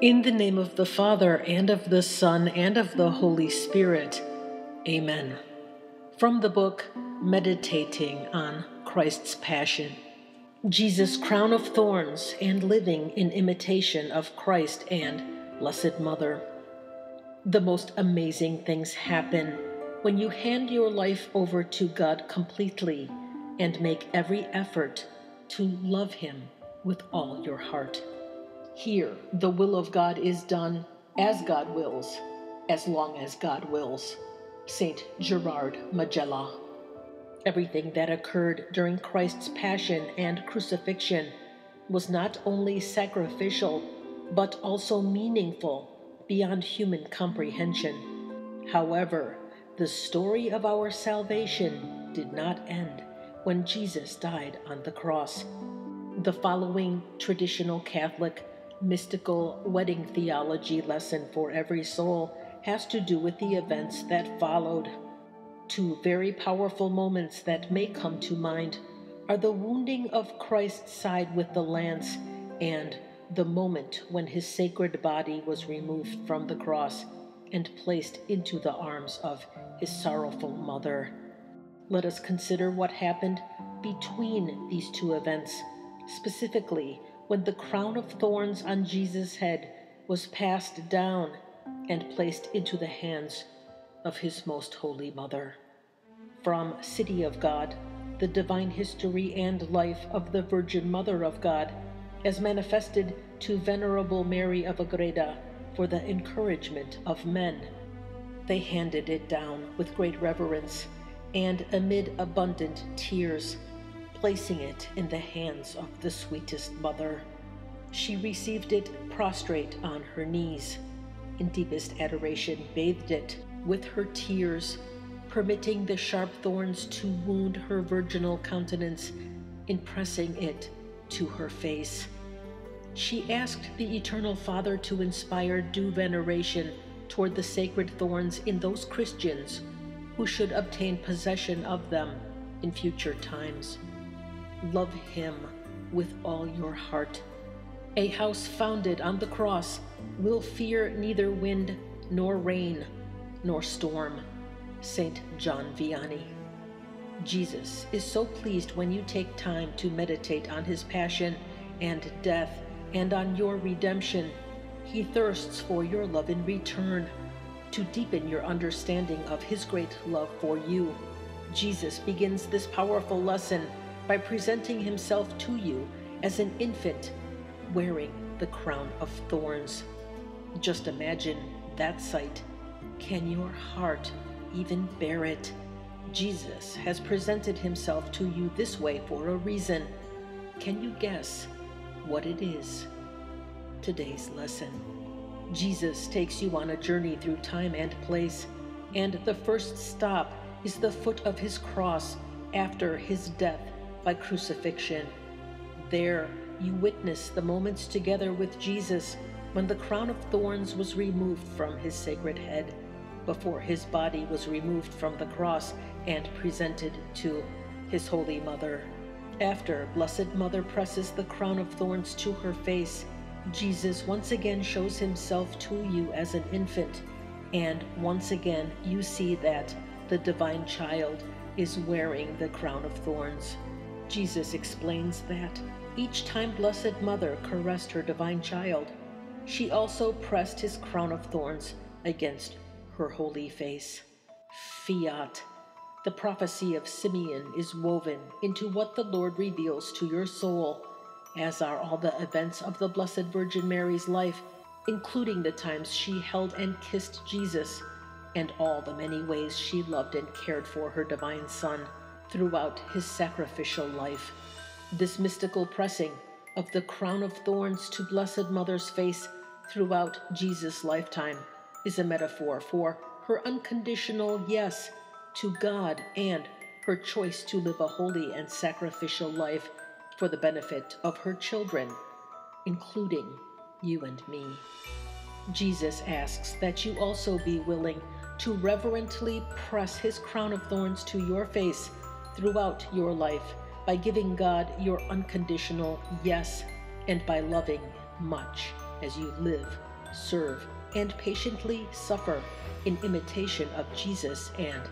In the name of the Father, and of the Son, and of the Holy Spirit. Amen. From the book, Meditating on Christ's Passion. Jesus' crown of thorns and living in imitation of Christ and Blessed Mother. The most amazing things happen when you hand your life over to God completely and make every effort to love Him with all your heart. Here, the will of God is done as God wills, as long as God wills. St. Gerard Magella. Everything that occurred during Christ's passion and crucifixion was not only sacrificial, but also meaningful beyond human comprehension. However, the story of our salvation did not end when Jesus died on the cross. The following traditional Catholic mystical wedding theology lesson for every soul has to do with the events that followed. Two very powerful moments that may come to mind are the wounding of Christ's side with the lance and the moment when his sacred body was removed from the cross and placed into the arms of his sorrowful mother. Let us consider what happened between these two events, specifically when the crown of thorns on Jesus' head was passed down and placed into the hands of His Most Holy Mother. From City of God, the divine history and life of the Virgin Mother of God, as manifested to Venerable Mary of Agreda for the encouragement of men. They handed it down with great reverence and amid abundant tears, placing it in the hands of the sweetest mother. She received it prostrate on her knees, in deepest adoration bathed it with her tears, permitting the sharp thorns to wound her virginal countenance in pressing it to her face. She asked the Eternal Father to inspire due veneration toward the sacred thorns in those Christians who should obtain possession of them in future times. Love Him with all your heart. A house founded on the cross will fear neither wind nor rain nor storm. Saint John Vianney. Jesus is so pleased when you take time to meditate on His passion and death and on your redemption. He thirsts for your love in return to deepen your understanding of His great love for you. Jesus begins this powerful lesson by presenting Himself to you as an infant wearing the crown of thorns. Just imagine that sight. Can your heart even bear it? Jesus has presented Himself to you this way for a reason. Can you guess what it is? Today's lesson. Jesus takes you on a journey through time and place, and the first stop is the foot of His cross after His death by crucifixion. There you witness the moments together with Jesus when the crown of thorns was removed from His sacred head, before His body was removed from the cross and presented to His Holy Mother. After Blessed Mother presses the crown of thorns to her face, Jesus once again shows Himself to you as an infant, and once again you see that the divine child is wearing the crown of thorns. Jesus explains that each time Blessed Mother caressed her divine child, she also pressed His crown of thorns against her holy face. Fiat. The prophecy of Simeon is woven into what the Lord reveals to your soul, as are all the events of the Blessed Virgin Mary's life, including the times she held and kissed Jesus, and all the many ways she loved and cared for her divine Son throughout His sacrificial life. This mystical pressing of the crown of thorns to Blessed Mother's face throughout Jesus' lifetime is a metaphor for her unconditional yes to God and her choice to live a holy and sacrificial life for the benefit of her children, including you and me. Jesus asks that you also be willing to reverently press His crown of thorns to your face throughout your life by giving God your unconditional yes and by loving much as you live serve, and patiently suffer in imitation of Jesus and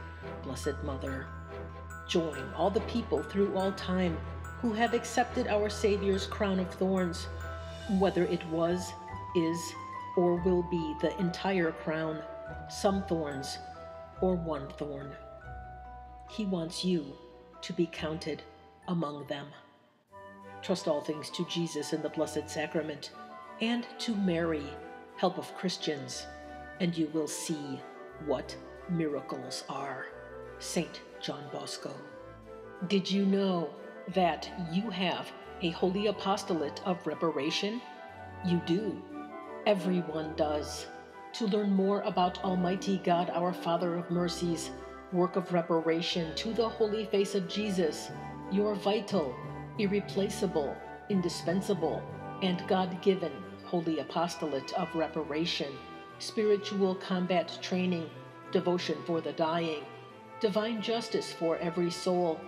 Blessed Mother. Join all the people through all time who have accepted our Savior's crown of thorns, whether it was, is, or will be the entire crown, some thorns, or one thorn. He wants you to be counted among them. Trust all things to Jesus in the Blessed Sacrament, and to Mary, help of Christians, and you will see what miracles are. Saint John Bosco. Did you know that you have a holy apostolate of reparation? You do. Everyone does. To learn more about Almighty God, our Father of Mercies, work of reparation to the holy face of Jesus, your vital, irreplaceable, indispensable, and God-given holy apostolate of reparation, spiritual combat training, devotion for the dying, divine justice for every soul,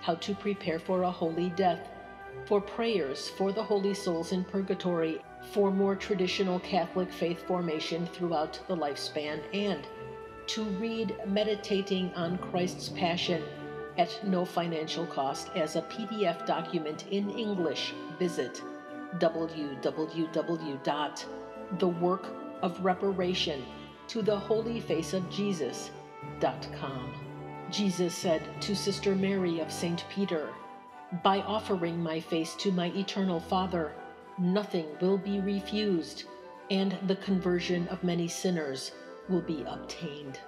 how to prepare for a holy death, for prayers for the holy souls in purgatory, for more traditional Catholic faith formation throughout the lifespan, and to read Meditating on Christ's Passion at no financial cost as a PDF document in English, visit www.theworkofreparationtotheholyfaceofjesus.com. Jesus said to Sister Mary of Saint Peter, "By offering my face to my eternal Father, nothing will be refused, and the conversion of many sinners will be obtained."